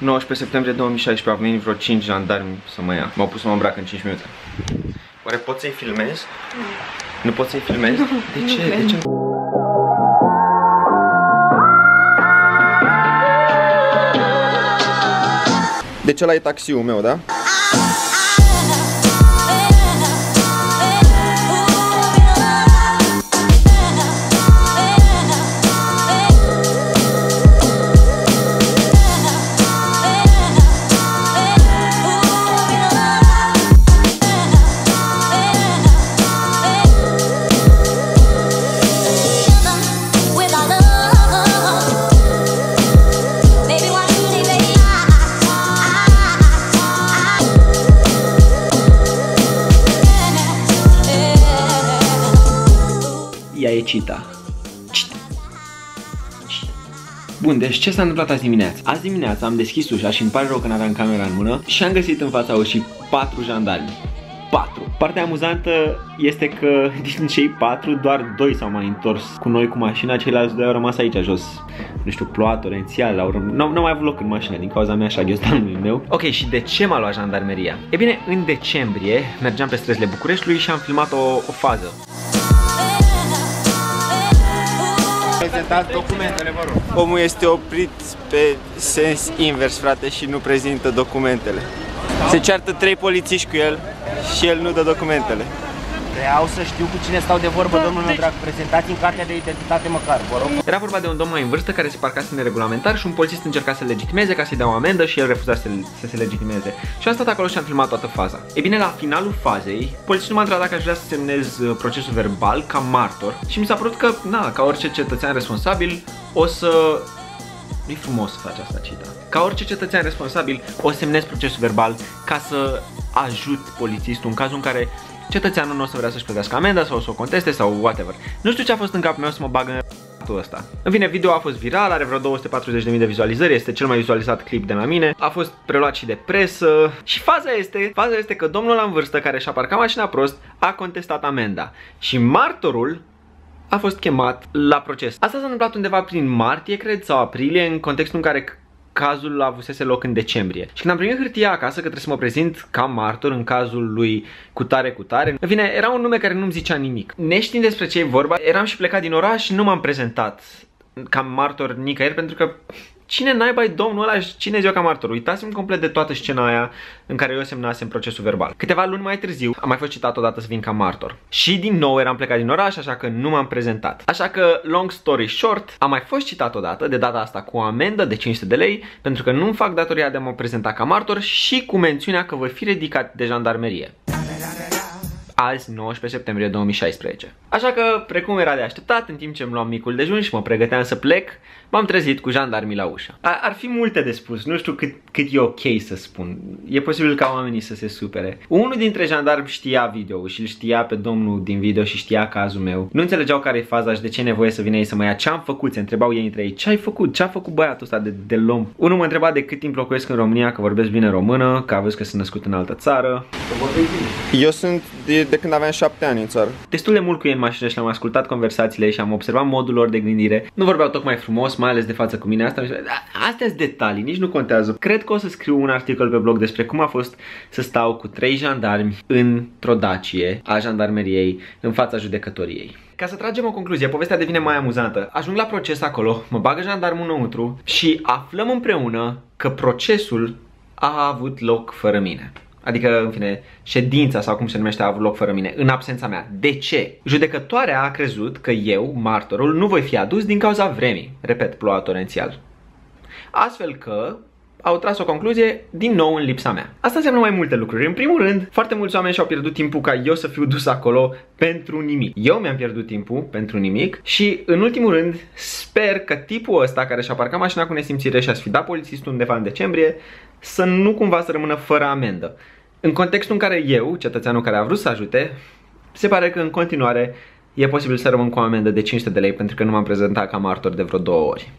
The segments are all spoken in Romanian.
19 septembrie 2016, au venit vreo 5 jandarmi să mă ia. M-au pus să mă îmbrac în 5 minute. Oare pot să-i filmez? Nu pot să-i filmez? De ce? De ce? Deci ăla e taxiul meu, da? Cita. Cita. Cita. Bun, deci ce s-a întâmplat azi dimineața? Azi dimineața am deschis ușa și îmi pare rău că n-aveam camera în mână și am găsit în fața ușii 4 jandarmi. 4. Partea amuzantă este că din cei 4 doar 2 s-au mai întors cu noi cu mașina, ceilalți 2 au rămas aici jos. Nu știu, ploua torențial, n-au mai avut loc în mașină din cauza mea și a ghiozdanului meu. Ok, și de ce m-a luat jandarmeria? E bine, în decembrie mergeam pe străzile Bucureștiului și am filmat o fază. Prezentați documentele, vă rog. Omul este oprit pe sens invers, frate, și nu prezintă documentele. Se ceartă 3 polițiști cu el și el nu dă documentele. Vreau să știu cu cine stau de vorbă, domnul meu drag. Prezentați-mi cartea de identitate măcar, vă rog. Era vorba de un domn mai în vârstă care se parcase neregulamentar și un polițist încerca să-l legitimeze ca să-i dea o amendă și el refuza să se legitimeze. Și am stat acolo și am filmat toată faza. E bine, la finalul fazei, polițistul m-a întrebat dacă aș vrea să semnez procesul verbal ca martor și mi s-a părut că, na, ca orice cetățean responsabil, o să... E frumos să faci asta, Cita. Ca orice cetățean responsabil, o semnez procesul verbal ca să ajut polițistul în cazul în care cetățeanul nu o să vrea să-și plătească amenda sau o să o conteste sau whatever. Nu știu ce a fost în capul meu să mă bag în ratul ăsta. În fine, video a fost viral, are vreo 240.000 de vizualizări, este cel mai vizualizat clip de la mine. A fost preluat și de presă. Și faza este că domnul ăla în vârstă care și-a parcat mașina prost a contestat amenda. Și martorul a fost chemat la proces. Asta s-a întâmplat undeva prin martie, cred, sau aprilie, în contextul în care cazul avusese loc în decembrie. Și când am primit hârtia acasă că trebuie să mă prezint ca martor în cazul lui cutare, în fine, era un nume care nu-mi zicea nimic. Neștiind despre ce e vorba, eram și plecat din oraș și nu m-am prezentat ca martor nicăieri, pentru că cine naiba e domnul ăla și cine e ziua ca martor? Uitați-mi complet de toată scena aia în care eu semnasem procesul verbal. Câteva luni mai târziu am mai fost citat odată să vin ca martor. Și din nou eram plecat din oraș, așa că nu m-am prezentat. Așa că, long story short, am mai fost citat odată, de data asta cu o amendă de 500 de lei, pentru că nu-mi fac datoria de a mă prezenta ca martor și cu mențiunea că voi fi ridicat de jandarmerie. Azi, 19 septembrie 2016. Așa că, precum era de așteptat, în timp ce îmi luam micul dejun și mă pregăteam să plec, m-am trezit cu jandarmii la ușă. Ar fi multe de spus, nu știu cât e ok să spun. E posibil ca oamenii să se supere. Unul dintre jandarmi știa video și îl știa pe domnul din video și știa cazul meu. Nu înțelegeau care e faza și de ce e nevoie să vină ei să mă ia. Ce-am făcut? Se întrebau ei între ei. Ce ai făcut? Ce-a făcut băiatul ăsta de lom? Unul mă întreba de cât timp locuiesc în România, că vorbesc bine română, că a văzut că sunt născut în altă țară. Eu sunt de când aveam 7 ani în țară. Destul de mult cu ei în mașină și le-am ascultat conversațiile și am observat modul lor de gândire. Nu vorbeau tocmai frumos, mai ales de față cu mine. Astea-s detalii, nici nu contează. Cred că o să scriu un articol pe blog despre cum a fost să stau cu 3 jandarmi într-o dacie a jandarmeriei în fața judecătoriei. Ca să tragem o concluzie, povestea devine mai amuzantă. Ajung la proces acolo, mă bagă jandarmul înăuntru și aflăm împreună că procesul a avut loc fără mine. Adică, în fine, ședința sau cum se numește a avut loc fără mine, în absența mea. De ce? Judecătoarea a crezut că eu, martorul, nu voi fi adus din cauza vremii. Repet, ploua torențial. Astfel că au tras o concluzie din nou în lipsa mea. Asta înseamnă mai multe lucruri. În primul rând, foarte mulți oameni și-au pierdut timpul ca eu să fiu dus acolo pentru nimic. Eu mi-am pierdut timpul pentru nimic și, în ultimul rând, sper că tipul ăsta care și-a parcat mașina cu nesimțire și a sfidat polițistul undeva în decembrie să nu cumva să rămână fără amendă. În contextul în care eu, cetățeanul care a vrut să ajute, se pare că în continuare e posibil să rămân cu o amendă de 500 de lei pentru că nu m-am prezentat ca martor de vreo 2 ori.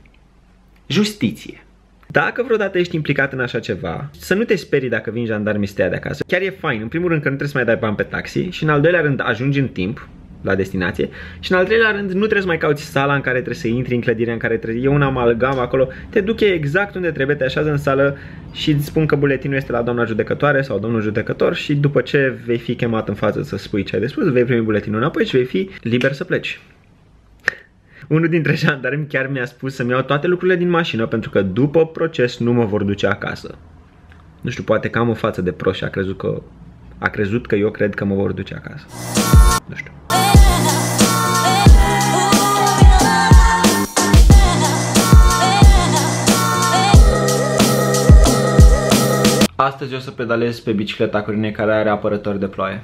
Justiție. Dacă vreodată ești implicat în așa ceva, să nu te sperii dacă vin jandarmii să te ia de acasă. Chiar e fain, în primul rând că nu trebuie să mai dai bani pe taxi și în al doilea rând ajungi în timp. la destinație. Și în al treilea rând, nu trebuie să mai cauți sala în care trebuie să intri, în clădirea în care trebuie, e un amalgam acolo, te duce exact unde trebuie, te așează în sală și îți spun că buletinul este la doamna judecătoare sau domnul judecător și după ce vei fi chemat în față să spui ce ai de spus, vei primi buletinul înapoi și vei fi liber să pleci. Unul dintre jandarmi chiar mi-a spus să-mi iau toate lucrurile din mașină pentru că după proces nu mă vor duce acasă. Nu știu, poate că am o față de prost și a crezut că eu cred că mă vor duce acasă. Nu știu. Astăzi o să pedalez pe bicicleta Corinei care are apărător de ploaie.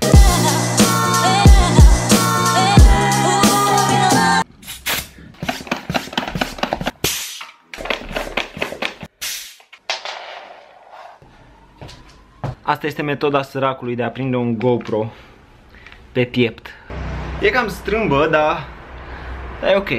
Asta este metoda săracului de a prinde un GoPro pe piept. E cam strâmbă, dar e ok.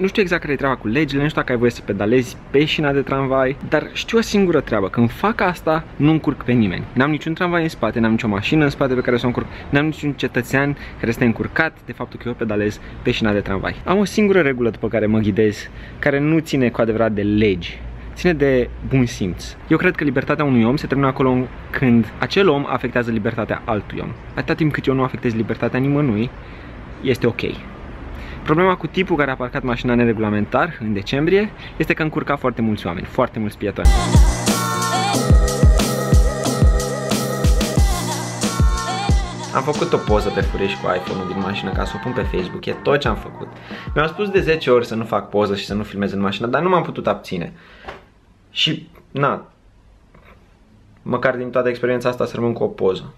Nu știu exact care e treaba cu legile, nu știu dacă ai voie să pedalezi pe șina de tramvai, dar știu o singură treabă, când fac asta nu încurc pe nimeni. N-am niciun tramvai în spate, n-am nicio mașină în spate pe care să o încurc, n-am niciun cetățean care este încurcat de faptul că eu pedalez pe șina de tramvai. Am o singură regulă după care mă ghidez, care nu ține cu adevărat de legi, ține de bun simț. Eu cred că libertatea unui om se termină acolo când acel om afectează libertatea altui om. Atâta timp cât eu nu afectez libertatea nimănui, este ok. Problema cu tipul care a parcat mașina neregulamentar în decembrie este că încurca foarte mulți oameni, foarte mulți pietoni. Am făcut o poză pe furiș cu iPhone-ul din mașină ca să o pun pe Facebook, e tot ce am făcut. Mi-am spus de 10 ori să nu fac poză și să nu filmez în mașină, dar nu m-am putut abține. Și, na, măcar din toată experiența asta să rămân cu o poză.